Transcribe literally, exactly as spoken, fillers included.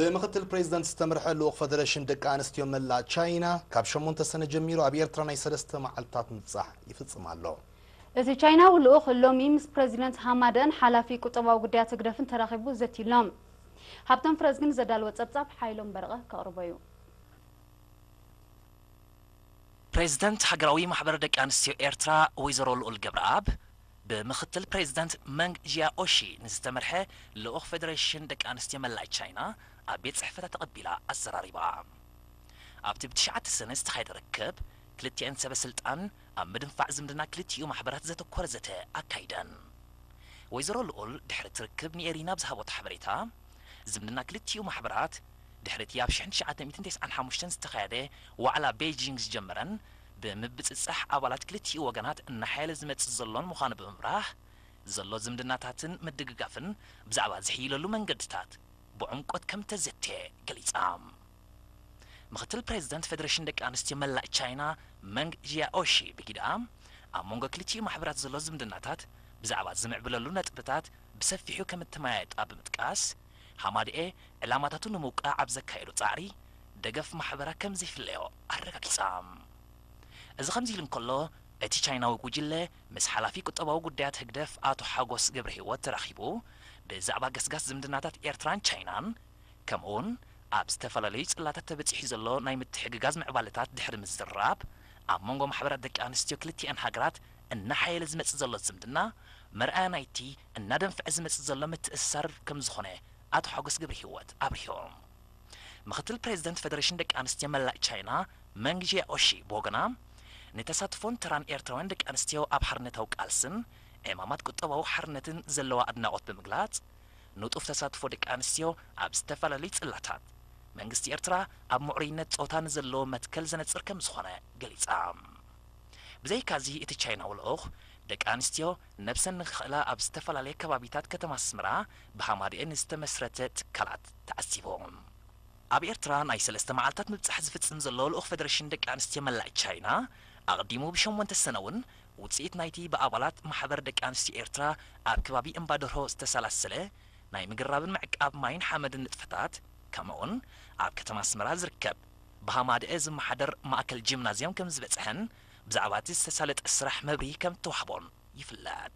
بمختل بريزيدنت استمرحلو فدريشن دق انستيو ملا تشاينا كاب شمونت سنه جميرو اب ايرترا ناي سلسته معلطات مصح يفصمالو ازي تشاينا ولو خلو ميمس بريزيدنت حمادن حلافي قطباو غدا تغرفن تراخيبو زتيلوم هابتن فرزكن زدال وصصاب حايلوم برقه كقربيو بريزيدنت حقراوي محبر دق انستيو ايرترا ويزرو لول جبراب بمختل بريزيدنت منغ جياوشي نستمرحه لو فدريشن دق انستيو ملا تشاينا أبيت صحفة تقبل الزراريبا. أبتب تشعة السنة استخيد ركب كلتي أنسى بسلطان أم مدنفع زمدنا كلتي ومحبرات زيت وكورزته أكايدا. ويزرو الأول دحرت ركبني إرينا بزهبة حبريتها زمدنا كلتي ومحبرات دحرت يابشحن شعة ميتين تسعن حموشتن استخيده وعلى بيجينغز جمرا بمبت الصح أولات كلتي وقنات أن حال زمت الظلون مخان بمبراح زلو زمدنا تاتن مدققافن بزعبات زحيلة لمن قدتات بعمقات كم تزتى قليص عام. مختل بريزيدنت فدريشن دك أنستيو ملا تشاينا منغ جياوشي بكده عام. أمونغ كليتي محبرات زلزم دناتات بزعوات زمع بلالونات بتات بسفيحو كم التمايات أب متكاس. حمادي إيه علاماتاتو نموقع عبزة كايرو تعري دقف محبرة كم زي فليو أرقا قليص عام. إذا خمزي لنقلو أتي تشاينا وكوجيلة مسحلا في كتابو قديات هقدف آتو حاقوس قبرهي واتراخيبو بزعبا قسقاس زمدناتات إيرتران تشاينان كمون أب ستفلالي تسلاتات تبتحي زلو نايم التحققاز معبالتات دحرم الزراب أب مونغو محبرات دك أنستيو كلتي أنحاقرات النحاية لزمت زلو زمدنا مرآ نايتي الندم في أزمت زلو متأسر كم زخونه آتو حاقوس قبرهي وات أبرهيوم مختل بريزيدنت فدريشن دك أنستيو ملا تشاينا منغ جياوشي بوغنام نتساتفون تران إيرتراوين دك أنستيو أب حرنتاو كالسن إمامات كتبوا حرنتن زلوا أدناءات بمغلات نطف تساتفو دك أنستيو أب ستفلالي تسلاتات منغست إيرترا أب معرينة تسوتان زلو متكل زنة تسركم زخونة قليص عام بزي كازي إتي تشاينا والأوخ دك أنستيو نبسن نخلا أب ستفلالي كبابيتات كتما سمرا بحمادي نستمسرت تكالات تأسيبهم أب إيرترا نايسل استمعالتات مبتسحز فتسن زلو الأوخ فدرشن دك أنستيو ملا تشاينا أقدمو بشمون تسنون وتسيت نايتي بأبالات محبر دك أنستيو إيرترا أب كبابي إمبادرهو استسلسلة ناي مقرابن معك أب ماين حمدن نتفتات كمون أب كتما سمرا زركب بهاماد إز محدر مأكل جيمنازيوم كم زبتسحن بزعباتي استسالة إسرح مبري كم توحبون يفلات